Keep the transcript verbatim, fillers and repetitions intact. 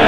This